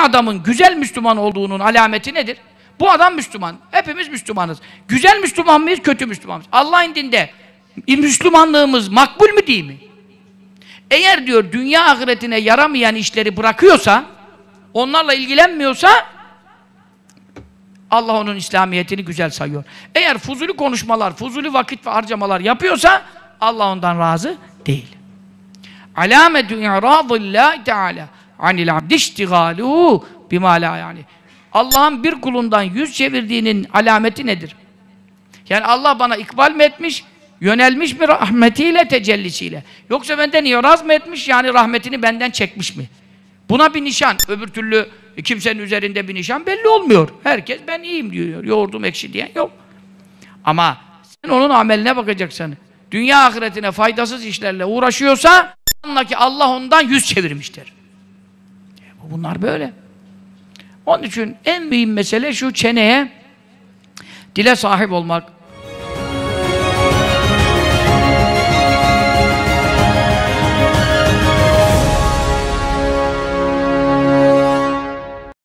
bir adamın güzel Müslüman olduğunun alameti nedir? Bu adam Müslüman. Hepimiz Müslümanız. Güzel Müslüman mıyız, kötü Müslüman mıyız? Allah'ın dinde Müslümanlığımız makbul mü değil mi? Eğer diyor dünya ahiretine yaramayan işleri bırakıyorsa, onlarla ilgilenmiyorsa, Allah onun İslamiyetini güzel sayıyor. Eğer fuzuli konuşmalar, fuzuli vakit ve harcamalar yapıyorsa, Allah ondan razı değil. Alametü i'râzillâhi teâlâ anil abd iştigâluhu bimâ lâ yani. Allah'ın bir kulundan yüz çevirdiğinin alameti nedir? Yani Allah bana ikbal mi etmiş, yönelmiş mi rahmetiyle, tecellisiyle? Yoksa benden iraz mı etmiş, yani rahmetini benden çekmiş mi? Buna bir nişan. Öbür türlü kimsenin üzerinde bir nişan belli olmuyor. Herkes ben iyiyim diyor, yoğurdum ekşi diyen yok. Ama sen onun ameline bakacaksın. Dünya ahiretine faydasız işlerle uğraşıyorsa, anla ki Allah ondan yüz çevirmiştir. Bunlar böyle. Onun için en mühim mesele şu, çeneye dile sahip olmak.